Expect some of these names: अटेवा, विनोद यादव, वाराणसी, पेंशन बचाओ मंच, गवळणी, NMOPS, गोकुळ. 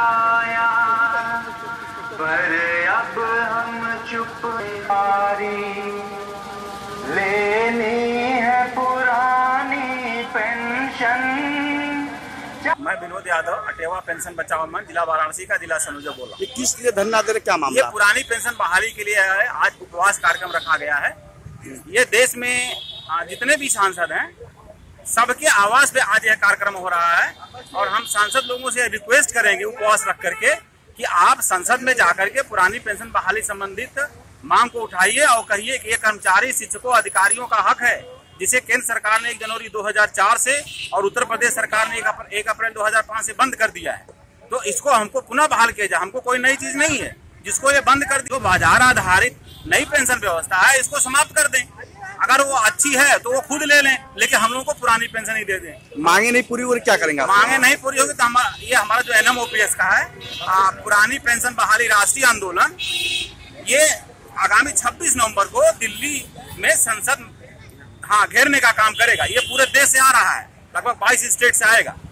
लगाया, पर अब हम चुप मारी लेनी है पुरानी पेंशन। मैं विनोद यादव, अटेवा पेंशन बचाओ मंच, जिला वाराणसी का जिला संयोजक बोल रहा हूँ। किस लिए धरना दे रहे, क्या मामला? ये पुरानी पेंशन बहाली के लिए है, आज उपवास कार्यक्रम रखा गया है। ये देश में जितने भी सांसद हैं, सबके आवास पे आज यह कार्यक्रम हो रहा है और हम सांसद लोगों से रिक्वेस्ट करेंगे उपवास रख करके कि आप संसद में जाकर के पुरानी पेंशन बहाली संबंधित मांग को उठाइए और कहिए कि ये कर्मचारी, शिक्षकों, अधिकारियों का हक है, जिसे केंद्र सरकार ने 1 जनवरी 2004 से और उत्तर प्रदेश सरकार ने 1 अप्रैल 2005 से बंद कर दिया है। तो इसको हमको पुनः बहाल किया जाए। हमको कोई नई चीज नहीं है जिसको ये बंद कर दिया। बाजार आधारित नई पेंशन व्यवस्था है, इसको समाप्त कर दें। अगर वो अच्छी है तो वो खुद ले लें, लेकिन हम लोगों को पुरानी पेंशन ही दे दें। मांगे नहीं पूरी होगी क्या करेंगे? मांगे नहीं पूरी होगी तो ये हमारा जो NMOPS का है पुरानी पेंशन बहाली राष्ट्रीय आंदोलन, ये आगामी 26 नवंबर को दिल्ली में संसद घेरने का काम करेगा। ये पूरे देश से आ रहा है, लगभग 22 स्टेट से आएगा।